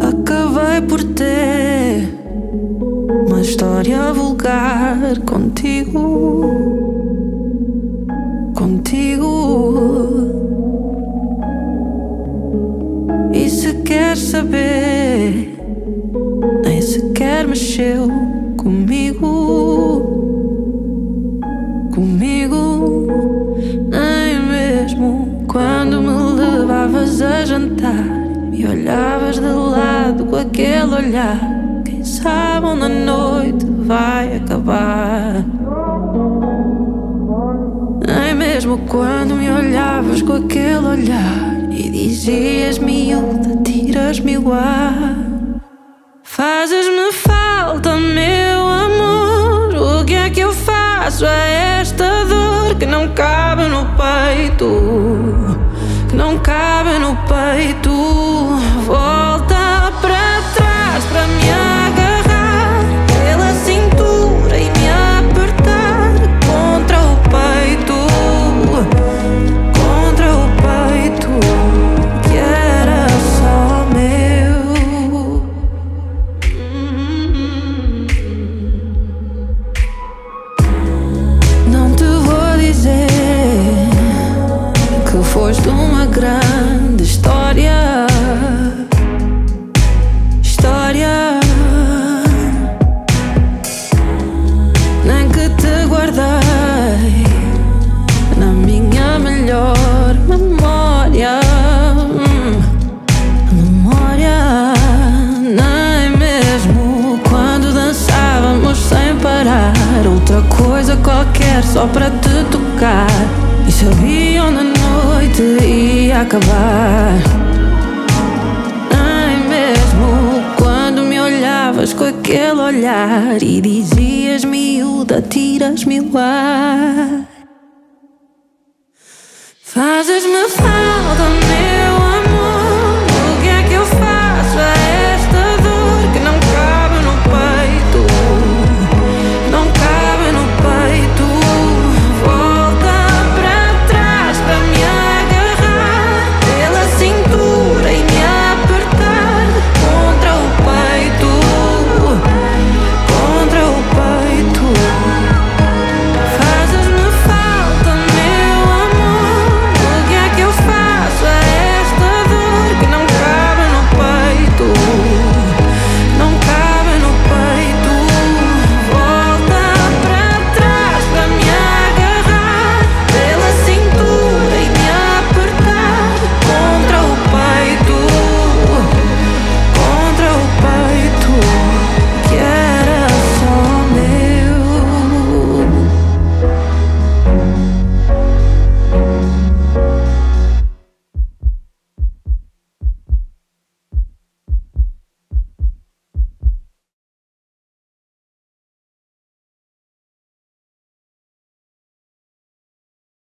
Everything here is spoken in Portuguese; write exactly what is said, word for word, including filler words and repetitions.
Acabei por ter uma história vulgar contigo, contigo. E se quer saber, nem sequer mexeu comigo, comigo. Nem mesmo quando me levavas a jantar e olhavas de lado com aquele olhar. Quem sabe onde a noite vai acabar. Nem mesmo quando me olhavas com aquele olhar e dizias: miúda, tiras-me o ar. Fazes-me falta, meu amor. O que é que eu faço a esta dor que não cabe no peito? Não cabe no peito. Volta para trás para me agarrar pela cintura e me apertar contra o peito, contra o peito que era só meu. Não te vou dizer que foste uma grande história, história. Nem que te guardei na minha melhor memória, memória. Nem mesmo quando dançávamos sem parar, outra coisa qualquer só para te tocar, e sabia onde a noite ia acabar. Nem mesmo quando me olhavas com aquele olhar e dizias: miúda, tiras-me o ar. Fazes-me falta, meu.